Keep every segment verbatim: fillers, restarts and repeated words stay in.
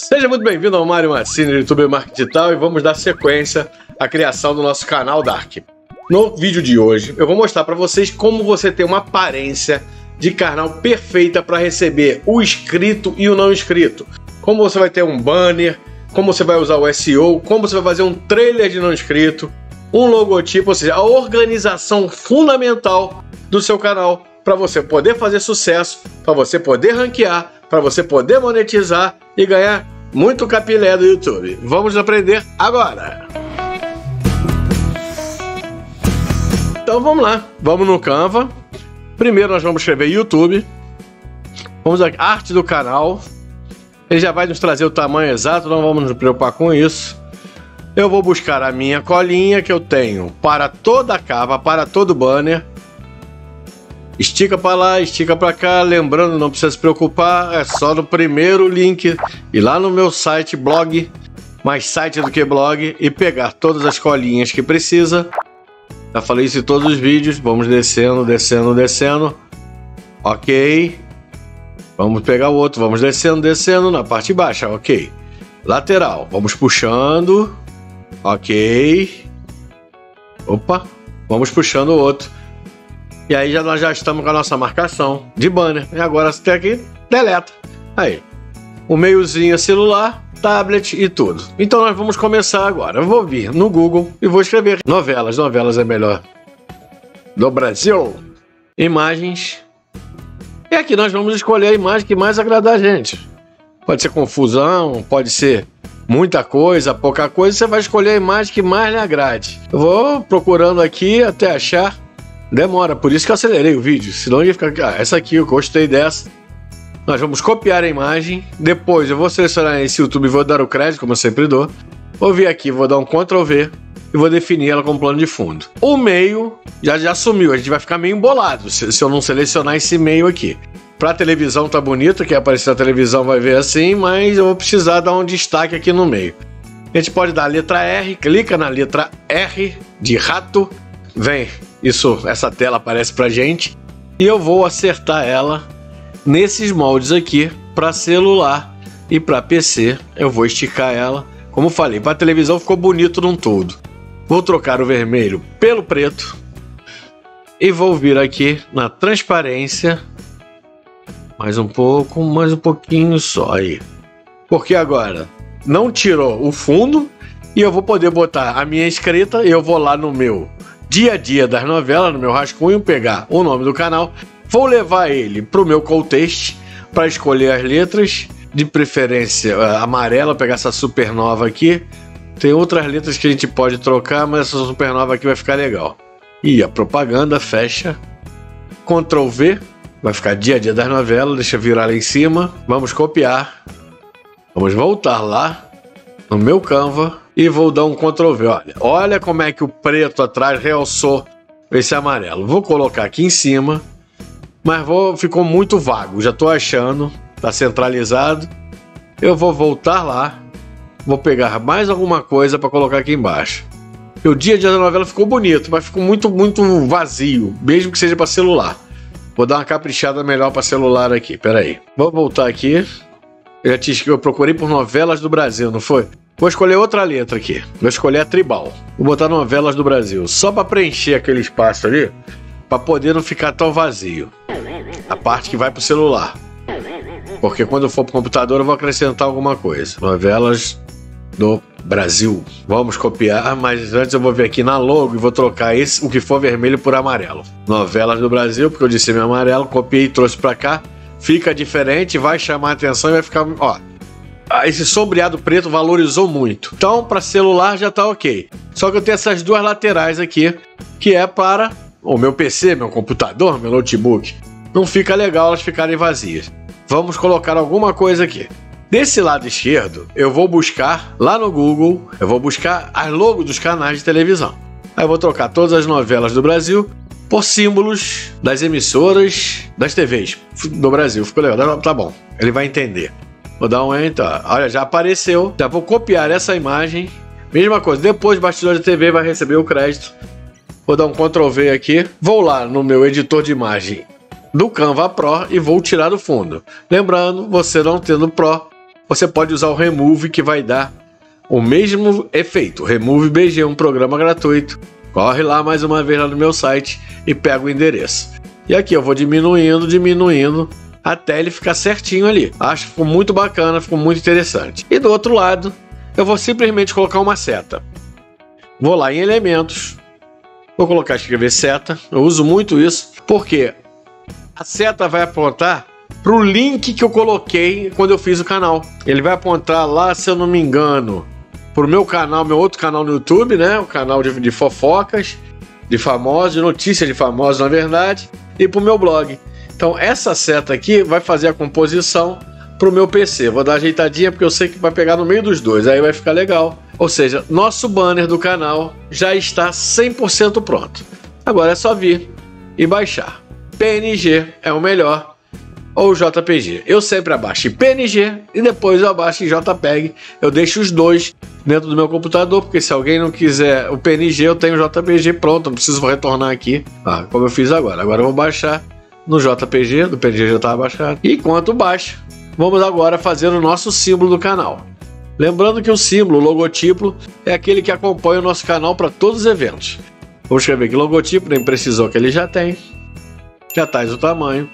Seja muito bem-vindo ao Mário Massini do YouTube Marketing Digital e vamos dar sequência à criação do nosso canal Dark. No vídeo de hoje eu vou mostrar para vocês como você tem uma aparência de canal perfeita para receber o inscrito e o não inscrito. Como você vai ter um banner, como você vai usar o S E O, como você vai fazer um trailer de não inscrito, um logotipo, ou seja, a organização fundamental do seu canal para você poder fazer sucesso, para você poder ranquear, para você poder monetizar e ganhar muito capilé do YouTube. Vamos aprender agora! Então vamos lá, vamos no Canva. Primeiro nós vamos escrever YouTube. Vamos aqui, arte do canal. Ele já vai nos trazer o tamanho exato, não vamos nos preocupar com isso. Eu vou buscar a minha colinha que eu tenho para toda a capa, para todo banner. Estica para lá, estica para cá, lembrando, não precisa se preocupar, é só no primeiro link e lá no meu site, blog, mais site do que blog, e pegar todas as colinhas que precisa. Já falei isso em todos os vídeos, vamos descendo, descendo, descendo, ok, vamos pegar o outro, vamos descendo, descendo, na parte baixa, ok, lateral, vamos puxando, ok, opa, vamos puxando o outro. E aí já, nós já estamos com a nossa marcação de banner. E agora até aqui, deleta. Aí, o meiozinho celular, tablet e tudo. Então nós vamos começar agora. Eu vou vir no Google e vou escrever novelas. Novelas é melhor do Brasil. Imagens. E aqui nós vamos escolher a imagem que mais agradar a gente. Pode ser confusão, pode ser muita coisa, pouca coisa. Você vai escolher a imagem que mais lhe agrade. Eu vou procurando aqui até achar. Demora, por isso que eu acelerei o vídeo, senão ia ficar... Ah, essa aqui, eu gostei dessa. Nós vamos copiar a imagem. Depois eu vou selecionar esse YouTube e vou dar o crédito, como eu sempre dou. Vou vir aqui, vou dar um Ctrl V e vou definir ela como plano de fundo. O meio já, já sumiu, a gente vai ficar meio embolado se, se eu não selecionar esse meio aqui. Pra televisão tá bonito, quem aparecer na televisão vai ver assim, mas eu vou precisar dar um destaque aqui no meio. A gente pode dar a letra R, clica na letra R de rato, vem... Isso, essa tela aparece pra gente e eu vou acertar ela nesses moldes aqui para celular e para P C. Eu vou esticar ela, como falei, para televisão ficou bonito num todo. Vou trocar o vermelho pelo preto e vou vir aqui na transparência, mais um pouco, mais um pouquinho só aí, porque agora não tirou o fundo e eu vou poder botar a minha escrita. Eu vou lá no meu dia a dia das novelas, no meu rascunho, pegar o nome do canal, vou levar ele para o meu call text para escolher as letras, de preferência amarela, pegar essa supernova aqui. Tem outras letras que a gente pode trocar, mas essa supernova aqui vai ficar legal. E a propaganda, fecha, Ctrl V, vai ficar dia a dia das novelas, deixa eu virar lá em cima, vamos copiar, vamos voltar lá no meu Canva e vou dar um Ctrl V. Olha, olha como é que o preto atrás realçou esse amarelo. Vou colocar aqui em cima, mas vou, ficou muito vago, já estou achando, está centralizado. Eu vou voltar lá, vou pegar mais alguma coisa para colocar aqui embaixo. O dia a dia da novela ficou bonito, mas ficou muito, muito vazio, mesmo que seja para celular. Vou dar uma caprichada melhor para celular aqui, espera aí. Vou voltar aqui. Eu, já te, eu procurei por novelas do Brasil, não foi? Vou escolher outra letra aqui. Vou escolher a tribal. Vou botar novelas do Brasil, só para preencher aquele espaço ali, para poder não ficar tão vazio. A parte que vai pro celular. Porque quando eu for pro computador eu vou acrescentar alguma coisa. Novelas do Brasil. Vamos copiar, mas antes eu vou vir aqui na logo e vou trocar esse, o que for vermelho por amarelo. Novelas do Brasil, porque eu disse meu amarelo, copiei e trouxe para cá. Fica diferente, vai chamar a atenção e vai ficar... Ó, esse sombreado preto valorizou muito. Então, para celular já tá ok. Só que eu tenho essas duas laterais aqui, que é para o meu P C, meu computador, meu notebook. Não fica legal elas ficarem vazias. Vamos colocar alguma coisa aqui. Desse lado esquerdo, eu vou buscar lá no Google, eu vou buscar as logos dos canais de televisão. Aí eu vou trocar todas as novelas do Brasil por símbolos das emissoras, das T Vs do Brasil. Ficou legal, tá bom, ele vai entender. Vou dar um enter, olha, já apareceu. Já vou copiar essa imagem. Mesma coisa, depois bastidor de T V vai receber o crédito. Vou dar um Ctrl V aqui. Vou lá no meu editor de imagem do Canva Pro e vou tirar do fundo. Lembrando, você não tendo Pro, você pode usar o Remove, que vai dar o mesmo efeito. Remove B G é um programa gratuito. Corre lá mais uma vez lá no meu site e pega o endereço. E aqui eu vou diminuindo, diminuindo, até ele ficar certinho ali. Acho que ficou muito bacana, ficou muito interessante. E do outro lado, eu vou simplesmente colocar uma seta. Vou lá em elementos, vou colocar, escrever seta. Eu uso muito isso, porque a seta vai apontar para o link que eu coloquei quando eu fiz o canal. Ele vai apontar lá, se eu não me engano, para o meu canal, meu outro canal no YouTube, né? O canal de, de fofocas, de famosos, de notícias de famosos, na verdade, e para o meu blog. Então essa seta aqui vai fazer a composição para o meu P C. Vou dar ajeitadinha porque eu sei que vai pegar no meio dos dois, aí vai ficar legal. Ou seja, nosso banner do canal já está cem por cento pronto. Agora é só vir e baixar. P N G é o melhor, ou J P G. Eu sempre abaixo em P N G e depois eu abaixo em J P E G. Eu deixo os dois dentro do meu computador, porque se alguém não quiser o P N G, eu tenho o J P G pronto. Não preciso retornar aqui, ah, como eu fiz agora. Agora eu vou baixar no J P G, do P N G já está baixado. E enquanto baixa, vamos agora fazer o nosso símbolo do canal. Lembrando que o símbolo, o logotipo, é aquele que acompanha o nosso canal para todos os eventos. Vou escrever aqui logotipo, nem precisou, que ele já tem. Já está o tamanho.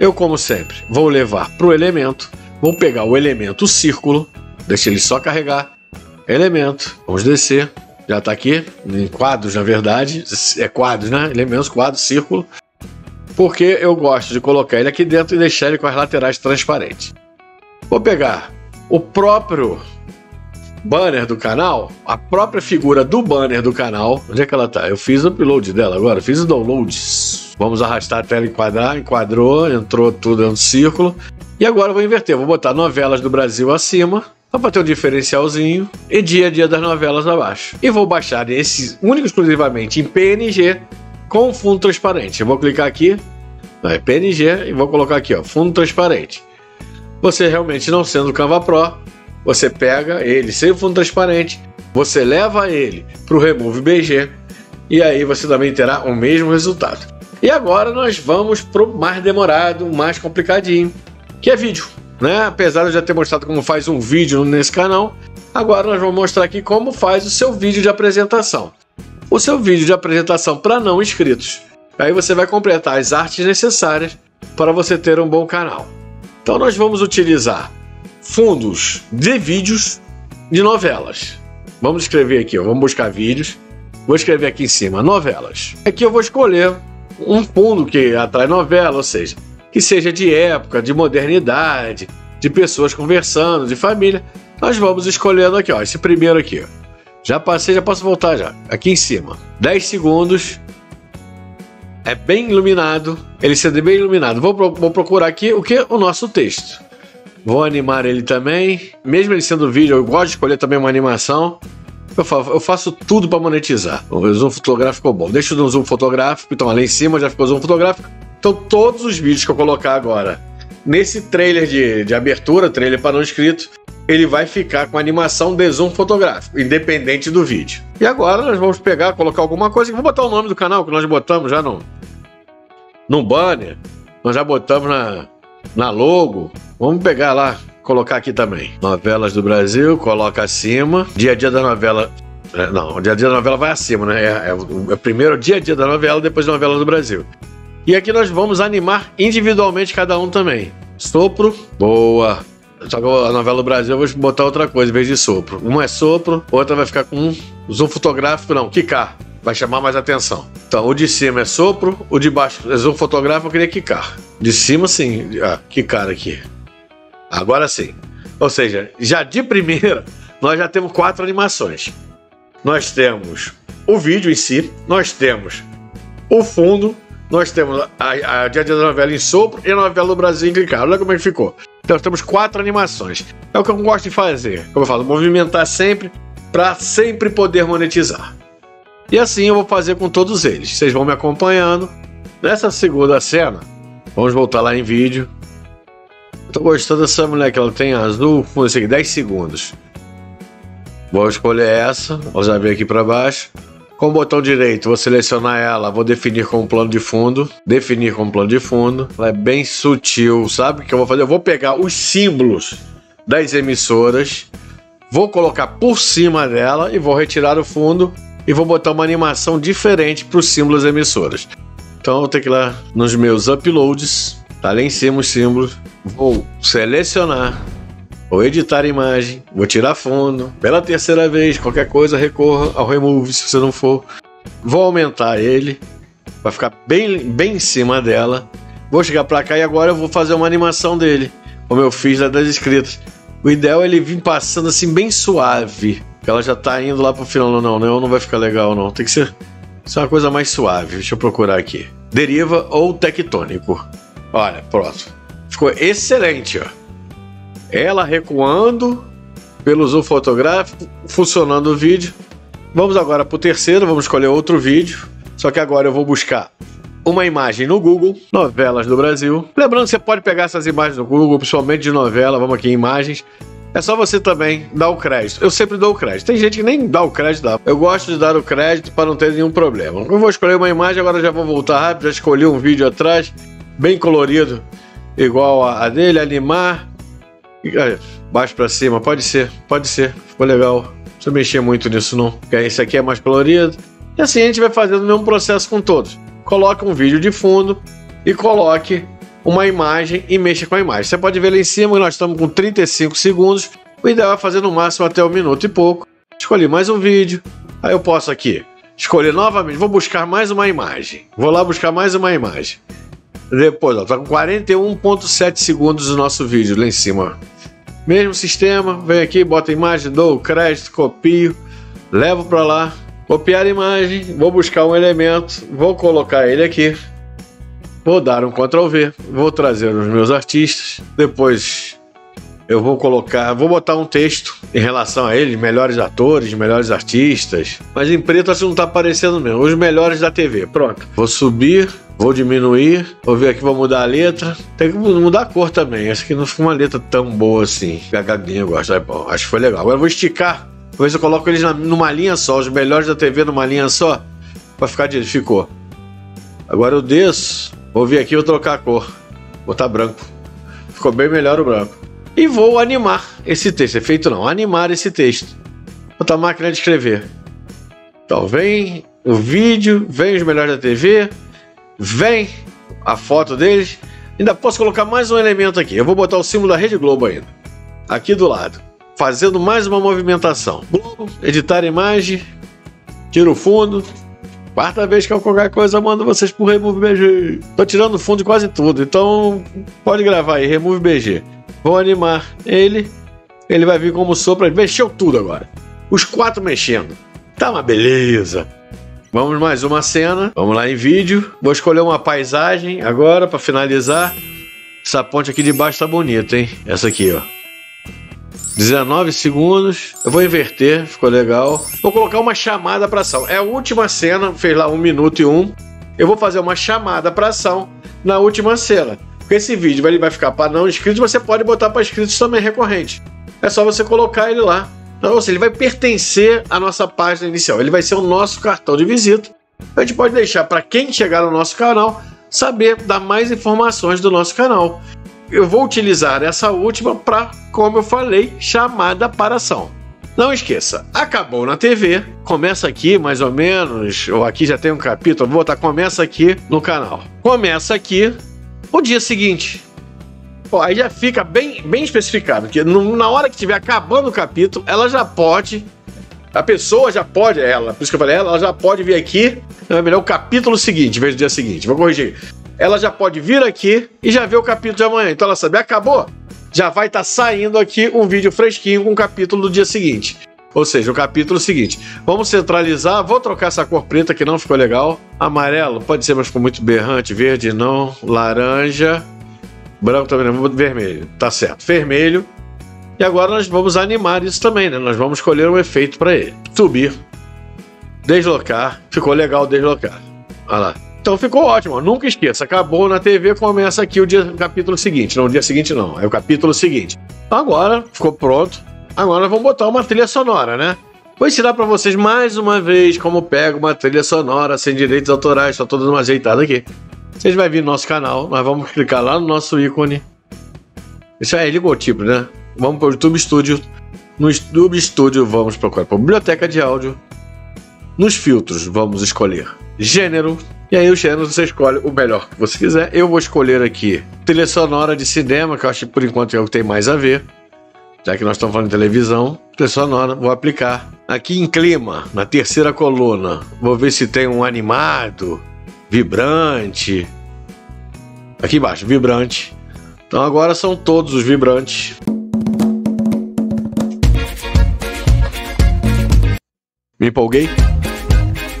Eu, como sempre, vou levar para o elemento. Vou pegar o elemento círculo. Deixa ele só carregar. Elemento. Vamos descer. Já está aqui. Em quadros, na verdade. É quadros, né? Elementos, quadros, círculo. Porque eu gosto de colocar ele aqui dentro e deixar ele com as laterais transparentes. Vou pegar o próprio banner do canal. A própria figura do banner do canal. Onde é que ela está? Eu fiz o upload dela agora. Fiz o download. Vamos arrastar a tela, enquadrar, enquadrou, entrou tudo no círculo. E agora eu vou inverter, vou botar novelas do Brasil acima, só para ter um diferencialzinho, e dia a dia das novelas abaixo. E vou baixar esse único exclusivamente em P N G com fundo transparente. Eu vou clicar aqui, é P N G, e vou colocar aqui, ó, fundo transparente. Você realmente não sendo Canva Pro, você pega ele sem fundo transparente, você leva ele para o Remove B G, e aí você também terá o mesmo resultado. E agora nós vamos para o mais demorado, mais complicadinho, que é vídeo, né? Apesar de eu já ter mostrado como faz um vídeo nesse canal, agora nós vamos mostrar aqui como faz o seu vídeo de apresentação. O seu vídeo de apresentação para não inscritos. Aí você vai completar as artes necessárias para você ter um bom canal. Então nós vamos utilizar fundos de vídeos de novelas. Vamos escrever aqui, ó, vamos buscar vídeos. Vou escrever aqui em cima, novelas. Aqui eu vou escolher um fundo que atrai novela, ou seja, que seja de época, de modernidade, de pessoas conversando, de família. Nós vamos escolhendo aqui, ó, esse primeiro aqui, ó. Já passei, já posso voltar já. Aqui em cima, dez segundos. É bem iluminado, ele sendo bem iluminado. Vou, pro, vou procurar aqui o que? O nosso texto. Vou animar ele também. Mesmo ele sendo vídeo, eu gosto de escolher também uma animação. Eu faço tudo para monetizar. O zoom fotográfico é bom. Deixa o zoom fotográfico. Então, ali em cima já ficou zoom fotográfico. Então, todos os vídeos que eu colocar agora nesse trailer de, de abertura, trailer para não inscrito, ele vai ficar com a animação de zoom fotográfico, independente do vídeo. E agora nós vamos pegar, colocar alguma coisa. Vou botar o nome do canal, que nós botamos já no, no banner. Nós já botamos na, na logo. Vamos pegar lá. Colocar aqui também, novelas do Brasil, coloca acima, dia a dia da novela, não, dia a dia da novela vai acima, né, é, é, é primeiro dia a dia da novela, depois novela do Brasil. E aqui nós vamos animar individualmente cada um também, sopro, boa, só que a novela do Brasil eu vou botar outra coisa em vez de sopro, uma é sopro, outra vai ficar com um zoom fotográfico, não, quicar, vai chamar mais atenção. Então, o de cima é sopro, o de baixo é zoom fotográfico, eu queria quicar, de cima sim, ah, quicar aqui. Agora sim, ou seja, já de primeira, nós já temos quatro animações. Nós temos o vídeo em si, nós temos o fundo, nós temos a, a dia a dia da novela em sopro e a novela do Brasil em clicar. Olha como é que ficou. Então nós temos quatro animações. É o que eu gosto de fazer, como eu falo, movimentar sempre para sempre poder monetizar. E assim eu vou fazer com todos eles. Vocês vão me acompanhando. Nessa segunda cena, vamos voltar lá em vídeo. Tô gostando dessa mulher que ela tem azul, com esse aqui, dez segundos. Vou escolher essa, vou já vir aqui para baixo. Com o botão direito, vou selecionar ela, vou definir como plano de fundo. Definir como plano de fundo. Ela é bem sutil, sabe o que eu vou fazer? Eu vou pegar os símbolos das emissoras, vou colocar por cima dela e vou retirar o fundo e vou botar uma animação diferente para os símbolos emissoras. Então eu vou ter que ir lá nos meus uploads, tá lá em cima os símbolos, vou selecionar, vou editar a imagem, vou tirar fundo, pela terceira vez, qualquer coisa, recorra ao remove se você não for, vou aumentar ele, vai ficar bem, bem em cima dela, vou chegar para cá e agora eu vou fazer uma animação dele, como eu fiz lá das inscritas. O ideal é ele vir passando assim bem suave, porque ela já tá indo lá pro final, não, não, não vai ficar legal não, tem que ser... Isso é uma coisa mais suave, deixa eu procurar aqui. Deriva ou tectônico. Olha, pronto. Ficou excelente, ó. Ela recuando pelo zoom fotográfico, funcionando o vídeo. Vamos agora para o terceiro, vamos escolher outro vídeo. Só que agora eu vou buscar uma imagem no Google, novelas do Brasil. Lembrando que você pode pegar essas imagens no Google, principalmente de novela, vamos aqui em imagens. É só você também dar o crédito. Eu sempre dou o crédito. Tem gente que nem dá o crédito. Dá. Eu gosto de dar o crédito para não ter nenhum problema. Eu vou escolher uma imagem, agora já vou voltar rápido. Já escolhi um vídeo atrás, bem colorido, igual a dele, animar. Baixo para cima, pode ser, pode ser. Ficou legal. Não precisa mexer muito nisso não. Esse aqui é mais colorido. E assim a gente vai fazendo o mesmo processo com todos. Coloque um vídeo de fundo e coloque uma imagem e mexa com a imagem. Você pode ver lá em cima que nós estamos com trinta e cinco segundos. O ideal é fazer no máximo até um minuto e pouco. Escolhi mais um vídeo. Aí eu posso aqui escolher novamente. Vou buscar mais uma imagem. Vou lá buscar mais uma imagem. Depois, ó, tá com quarenta e um vírgula sete segundos o nosso vídeo lá em cima. Mesmo sistema. Vem aqui, bota a imagem, dou o crédito, copio, levo para lá. Copiar a imagem. Vou buscar um elemento. Vou colocar ele aqui. Vou dar um control V, vou trazer os meus artistas, depois eu vou colocar, vou botar um texto em relação a eles, melhores atores, melhores artistas, mas em preto assim não tá aparecendo mesmo, os melhores da T V, pronto. Vou subir, vou diminuir, vou ver aqui, vou mudar a letra, tem que mudar a cor também, essa aqui não ficou uma letra tão boa assim, pegadinha eu gosto, é bom, acho que foi legal. Agora eu vou esticar, vou ver se eu coloco eles na, numa linha só, os melhores da T V numa linha só, vai ficar de... ficou. Agora eu desço. Vou vir aqui e vou trocar a cor. Vou botar branco. Ficou bem melhor o branco. E vou animar esse texto. Efeito não. Animar esse texto. Vou botar a máquina de escrever. Então vem o vídeo. Vem os melhores da T V. Vem a foto deles. Ainda posso colocar mais um elemento aqui. Eu vou botar o símbolo da Rede Globo ainda. Aqui do lado. Fazendo mais uma movimentação. Globo. Editar a imagem. Tiro o fundo. Quarta vez que eu qualquer coisa, mando vocês pro Remove B G. Tô tirando fundo de quase tudo, então pode gravar aí, Remove B G. Vou animar ele, ele vai vir como sopra, mexeu tudo agora. Os quatro mexendo, tá uma beleza. Vamos mais uma cena, vamos lá em vídeo. Vou escolher uma paisagem agora para finalizar. Essa ponte aqui de baixo tá bonita, hein? Essa aqui, ó. dezenove segundos, eu vou inverter, ficou legal. Vou colocar uma chamada para ação. É a última cena, fez lá um minuto e um. Eu vou fazer uma chamada para ação na última cena. Porque esse vídeo ele vai ficar para não inscritos, você pode botar para inscritos também recorrente. É só você colocar ele lá. Ou seja, ele vai pertencer à nossa página inicial. Ele vai ser o nosso cartão de visita. A gente pode deixar para quem chegar no nosso canal saber dar mais informações do nosso canal. Eu vou utilizar essa última para, como eu falei, chamada para ação. Não esqueça, acabou na T V, começa aqui mais ou menos, ou aqui já tem um capítulo, vou botar começa aqui no canal. Começa aqui o dia seguinte. Ó, aí já fica bem, bem especificado, que na hora que estiver acabando o capítulo, ela já pode, a pessoa já pode, ela, por isso que eu falei, ela, ela já pode vir aqui, não é melhor o capítulo seguinte, em vez do dia seguinte, vou corrigir. Ela já pode vir aqui e já ver o capítulo de amanhã. Então ela sabe, acabou. Já vai estar tá saindo aqui um vídeo fresquinho com o capítulo do dia seguinte. Ou seja, o capítulo seguinte. Vamos centralizar. Vou trocar essa cor preta que não ficou legal. Amarelo, pode ser, mas ficou muito berrante. Verde não. Laranja. Branco também não. Vermelho. Tá certo. Vermelho. E agora nós vamos animar isso também, né? Nós vamos escolher um efeito para ele. Subir. Deslocar. Ficou legal deslocar. Olha lá. Então ficou ótimo, nunca esqueça, acabou na T V, começa aqui o, dia, o capítulo seguinte, não o dia seguinte não, é o capítulo seguinte. Agora, ficou pronto, agora vamos botar uma trilha sonora, né? Vou ensinar para vocês mais uma vez como pega uma trilha sonora sem direitos autorais, só toda uma ajeitada aqui. Vocês vão vir no nosso canal, nós vamos clicar lá no nosso ícone. Isso é logotipo, né? Vamos para o YouTube Studio. No YouTube Studio vamos procurar por biblioteca de áudio. Nos filtros vamos escolher gênero. E aí o gênero você escolhe o melhor que você quiser. Eu vou escolher aqui trilha sonora de cinema, que eu acho que por enquanto é o que tem mais a ver. Já que nós estamos falando de televisão, trilha sonora, vou aplicar. Aqui em clima, na terceira coluna, vou ver se tem um animado, vibrante. Aqui embaixo, vibrante. Então agora são todos os vibrantes. Me empolguei.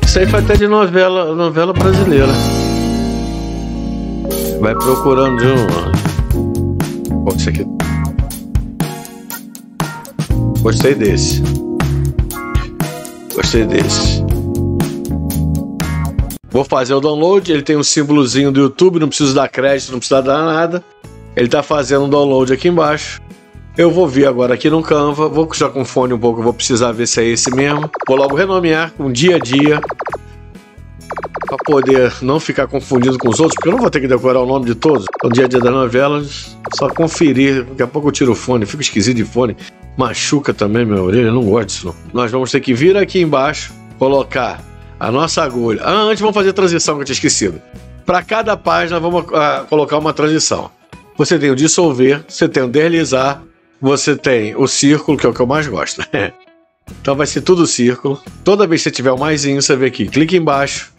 Isso aí foi até de novela, novela brasileira. Vai procurando de um. Olha isso aqui. Gostei desse. Gostei desse. Vou fazer o download. Ele tem um símbolozinho do YouTube. Não preciso dar crédito, não precisa dar nada. Ele tá fazendo um download aqui embaixo. Eu vou vir agora aqui no Canva, vou puxar com fone um pouco, eu vou precisar ver se é esse mesmo. Vou logo renomear com dia a dia, para poder não ficar confundido com os outros, porque eu não vou ter que decorar o nome de todos. O dia a dia das novelas, só conferir. Daqui a pouco eu tiro o fone, fico esquisito de fone. Machuca também minha orelha, não gosto disso não. Nós vamos ter que vir aqui embaixo, colocar a nossa agulha. Ah, antes vamos fazer a transição que eu tinha esquecido. Para cada página vamos ah, colocar uma transição. Você tem o dissolver, você tem o deslizar. Você tem o círculo, que é o que eu mais gosto. Então vai ser tudo círculo. Toda vez que você tiver o maisinho, você vê aqui. Clica embaixo.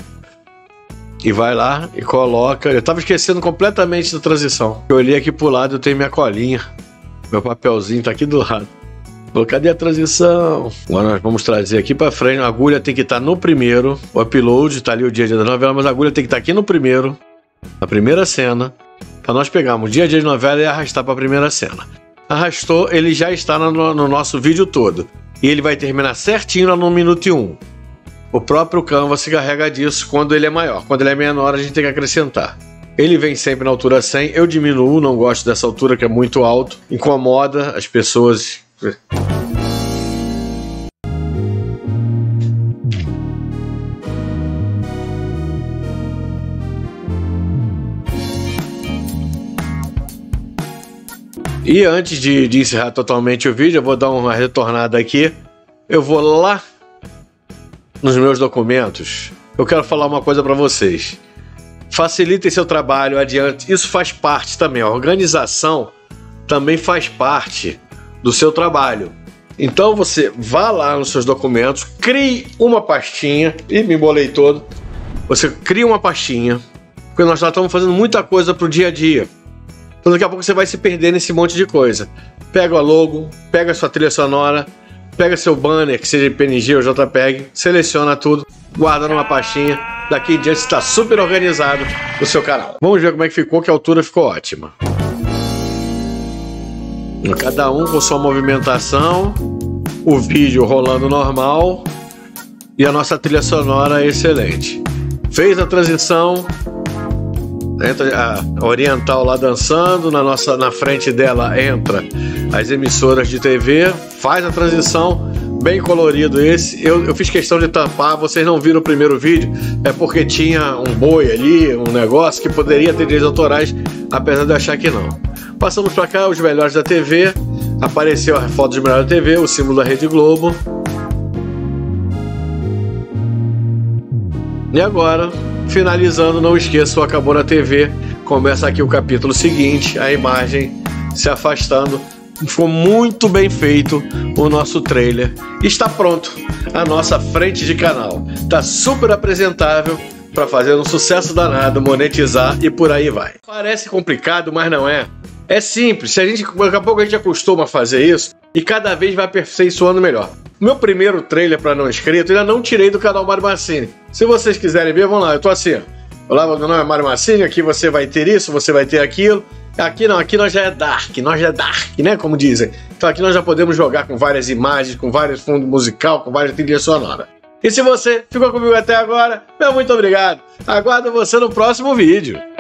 E vai lá e coloca. Eu tava esquecendo completamente da transição. Eu olhei aqui pro lado, eu tenho minha colinha. Meu papelzinho tá aqui do lado. Cadê a transição? Agora nós vamos trazer aqui pra frente. A agulha tem que estar no primeiro. O upload tá ali o dia a dia da novela, mas a agulha tem que estar aqui no primeiro. Na primeira cena. Pra nós pegarmos o dia a dia de novela e arrastar pra primeira cena. Arrastou, ele já está no, no nosso vídeo todo. E ele vai terminar certinho lá no minuto um. O próprio Canva se carrega disso quando ele é maior. Quando ele é menor, a gente tem que acrescentar. Ele vem sempre na altura cem. Eu diminuo, não gosto dessa altura que é muito alto. Incomoda as pessoas. E antes de, de encerrar totalmente o vídeo, eu vou dar uma retornada aqui. Eu vou lá nos meus documentos. Eu quero falar uma coisa para vocês. Facilitem seu trabalho adiante. Isso faz parte também. A organização também faz parte do seu trabalho. Então você vá lá nos seus documentos, crie uma pastinha. Ih, me embolei todo. Você cria uma pastinha. Porque nós já estamos fazendo muita coisa para o dia a dia. Então daqui a pouco você vai se perder nesse monte de coisa. Pega o logo, pega a sua trilha sonora, pega seu banner, que seja P N G ou J P E G, seleciona tudo, guarda numa pastinha. Daqui em diante está super organizado o seu canal. Vamos ver como é que ficou, que a altura ficou ótima. Cada um com sua movimentação, o vídeo rolando normal e a nossa trilha sonora é excelente. Fez a transição. Entra a oriental lá dançando, na, nossa, na frente dela entra as emissoras de T V, faz a transição, bem colorido esse. Eu, eu fiz questão de tampar, vocês não viram o primeiro vídeo, é porque tinha um boi ali, um negócio que poderia ter direitos autorais, apesar de eu achar que não. Passamos para cá, os melhores da T V, apareceu a foto dos melhores da T V, o símbolo da Rede Globo. E agora... finalizando, não esqueça, o Acabou na T V. Começa aqui o capítulo seguinte, a imagem se afastando. Ficou muito bem feito o nosso trailer. Está pronto a nossa frente de canal. Está super apresentável para fazer um sucesso danado, monetizar e por aí vai. Parece complicado, mas não é. É simples. Se a gente, daqui a pouco a gente acostuma a fazer isso e cada vez vai aperfeiçoando melhor. Meu primeiro trailer para não inscrito, ainda não tirei do canal Mário Massini. Se vocês quiserem ver, vão lá, eu tô assim. Olá, meu nome é Mário Massini, aqui você vai ter isso, você vai ter aquilo. Aqui não, aqui nós já é Dark, nós já é Dark, né, como dizem. Então aqui nós já podemos jogar com várias imagens, com vários fundos musical, com várias trilhas sonoras. E se você ficou comigo até agora, meu muito obrigado. Aguardo você no próximo vídeo.